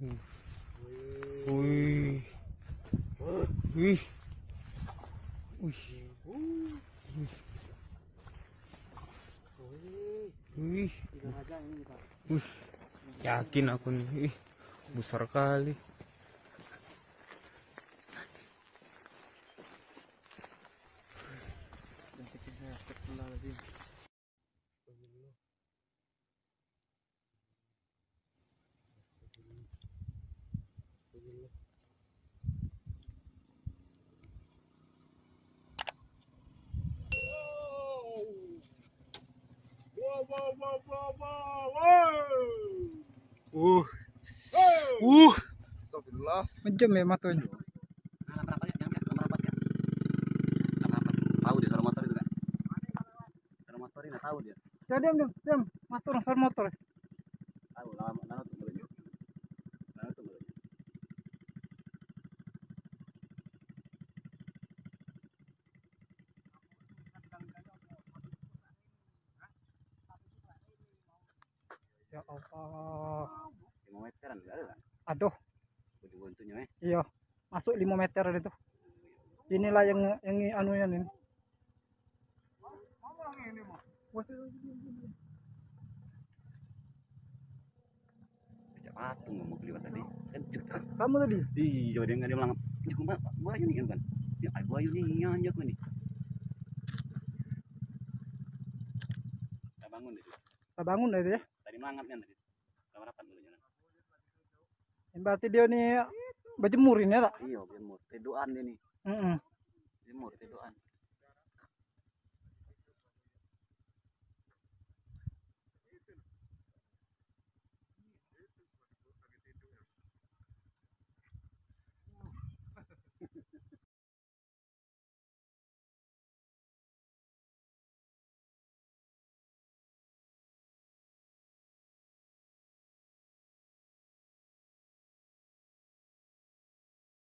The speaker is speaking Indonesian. Wih. Wih. Wih. Wih. Wih. Yakin aku nih. Besar kali. Menjem ya matanya. Tahu dia motor itu kan? Motor ini tahu dia. Motor motor. Tahu lama ya Allah. 5 meteran enggak ada. Aduh. Buntunya, iya, masuk 5 meter itu. Inilah yang anunya ini. Kamu tadi? Iya, dia enggak melangkap. Ini kan. Ya, ayu ini nyanyak ini. Kita bangun itu. Kita bangun itu ya. Tadi melangkap kan tadi. Kamerapan dulunya. Berarti dia nih berjemur ini ya tak? Iya berjemur, tiduran dia nih. Jemur tiduran.